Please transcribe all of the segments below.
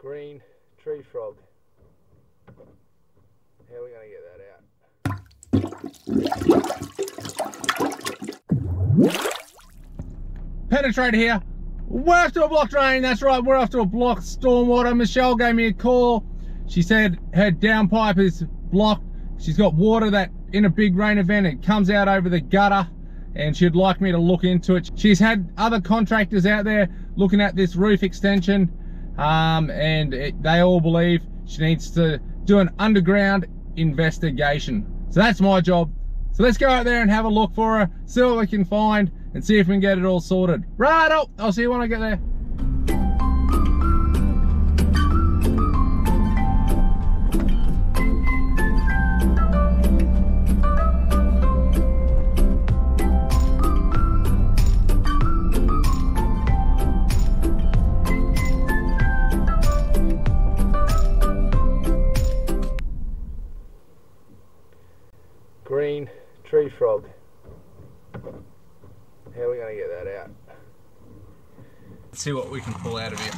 green tree frog. How are we going to get that out? Penetrator here. We're after a blocked drain. That's right, we're after a blocked stormwater. Michelle gave me a call. She said her downpipe is blocked. She's got water that in a big rain event it comes out over the gutter, and she'd like me to look into it. She's had other contractors out there looking at this roof extension, and they all believe she needs to do an underground investigation. So that's my job. So let's go out there and have a look for her, see what we can find, and see if we can get it all sorted. Right up, I'll see you when I get there. Green tree frog. How are we going to get that out? Let's see what we can pull out of here.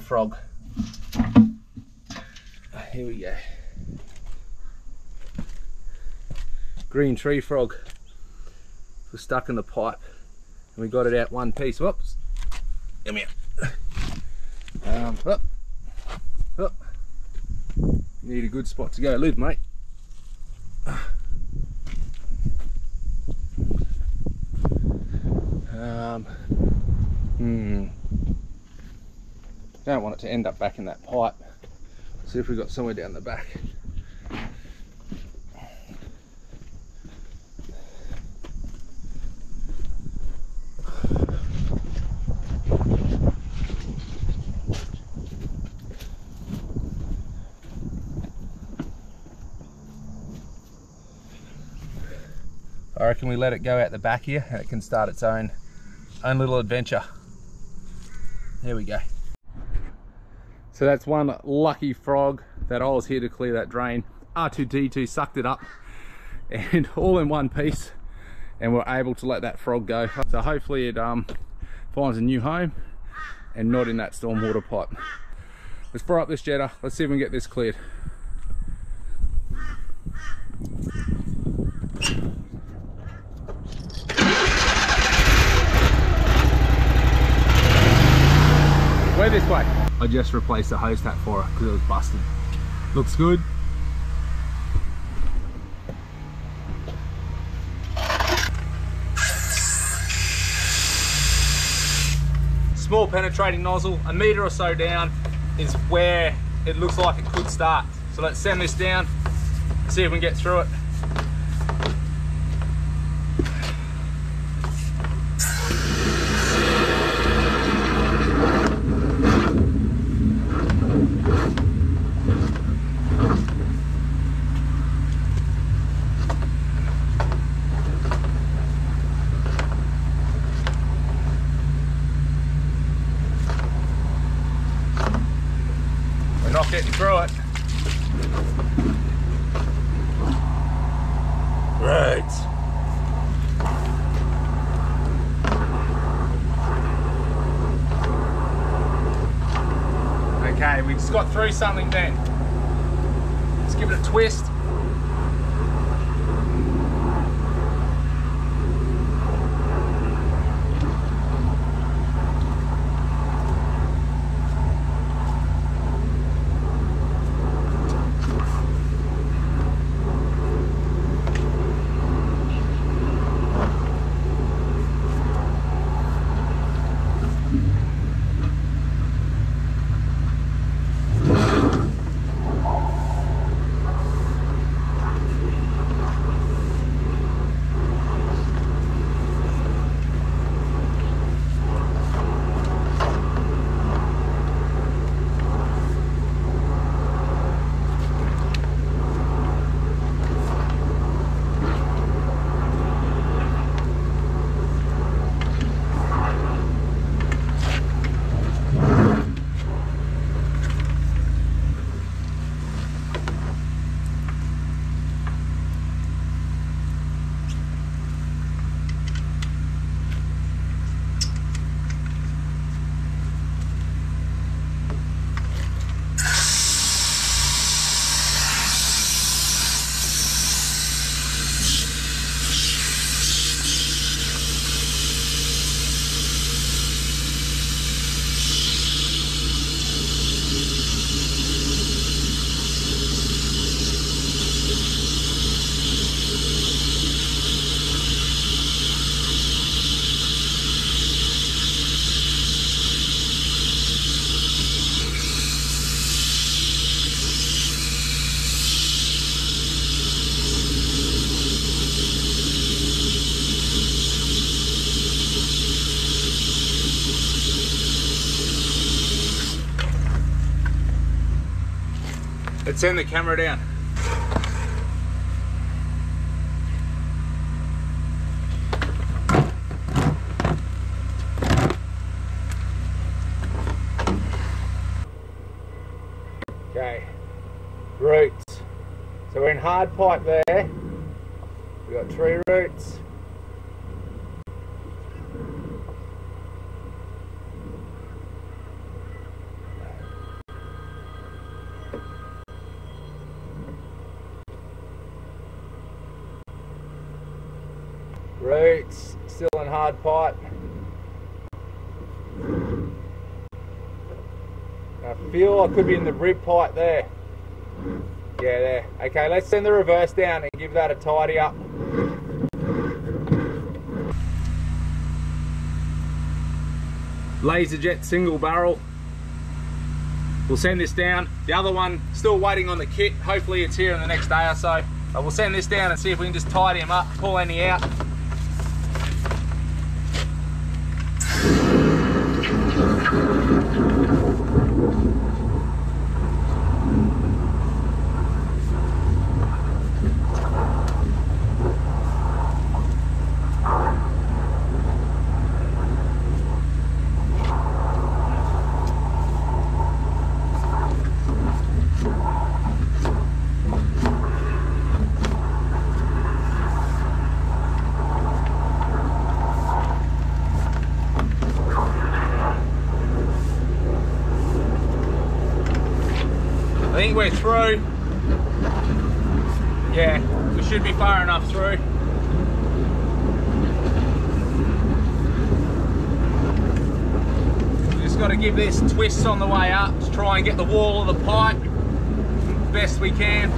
Frog. Here we go. Green tree frog was stuck in the pipe and we got it out one piece. Whoops. Come here. Up. Need a good spot to go live, mate. Don't want it to end up back in that pipe. See if we've got somewhere down the back. I reckon we let it go out the back here and it can start its own little adventure. There we go. So that's one lucky frog that I was here to clear that drain. R2D2 sucked it up and all in one piece, and we're able to let that frog go. So hopefully it finds a new home and not in that stormwater pipe. Let's fire up this jetter. Let's see if we can get this cleared. We're this way. I just replaced the hose tap for her because it was busted. Looks good. Small penetrating nozzle, 1 metre or so down is where it looks like it could start. So let's send this down, see if we can get through it. Right. Okay, we just got through something then. Let's give it a twist. Let's send the camera down. Okay, roots. So we're in hard pipe there. We've got tree roots. Roots, still in hard pipe. I feel I could be in the rib pipe there. Yeah, there. Okay, let's send the reverse down and give that a tidy up. Laser jet single barrel. We'll send this down. The other one, still waiting on the kit. Hopefully it's here in the next day or so. But we'll send this down and see if we can just tidy them up, pull any out. I think we're through. Yeah, we should be far enough through. We just got to give this twists on the way up to try and get the wall of the pipe best we can.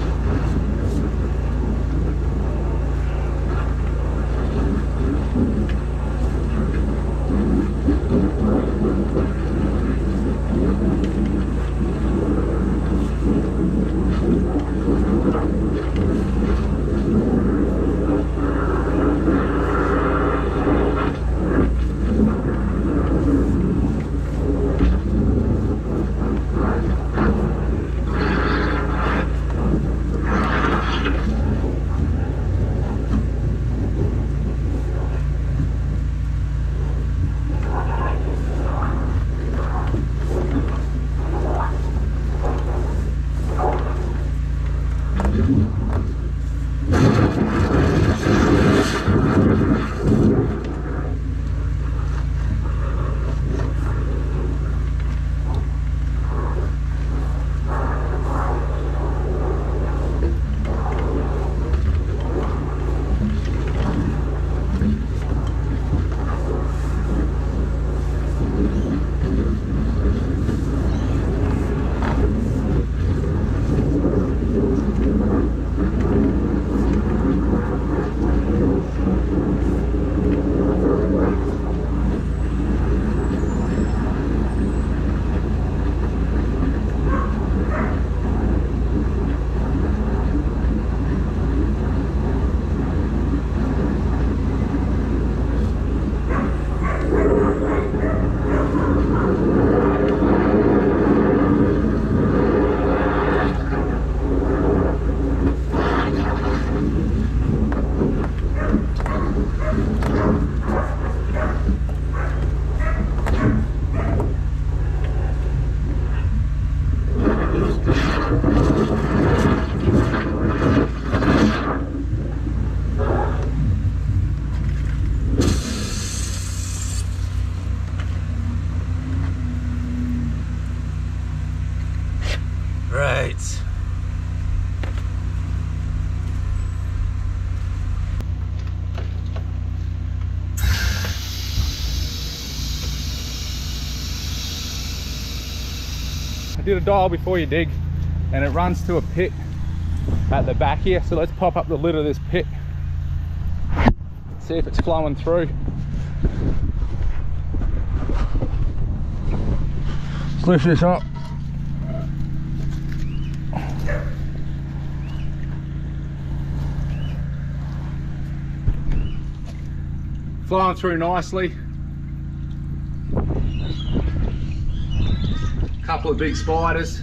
do the dial before you dig, and it runs to a pit at the back here. So let's pop up the lid of this pit, see if it's flowing through. Let's lift this up. Flowing through nicely. Couple of big spiders.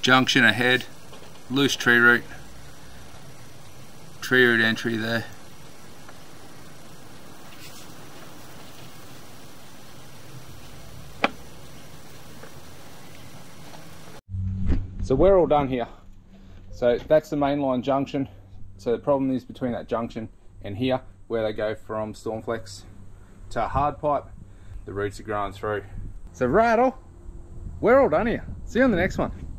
Junction ahead, loose tree root. Tree root entry there. So we're all done here. So that's the mainline junction. So the problem is between that junction and here, where they go from Stormflex to hard pipe, the roots are growing through. So right off, we're all done here. See you on the next one.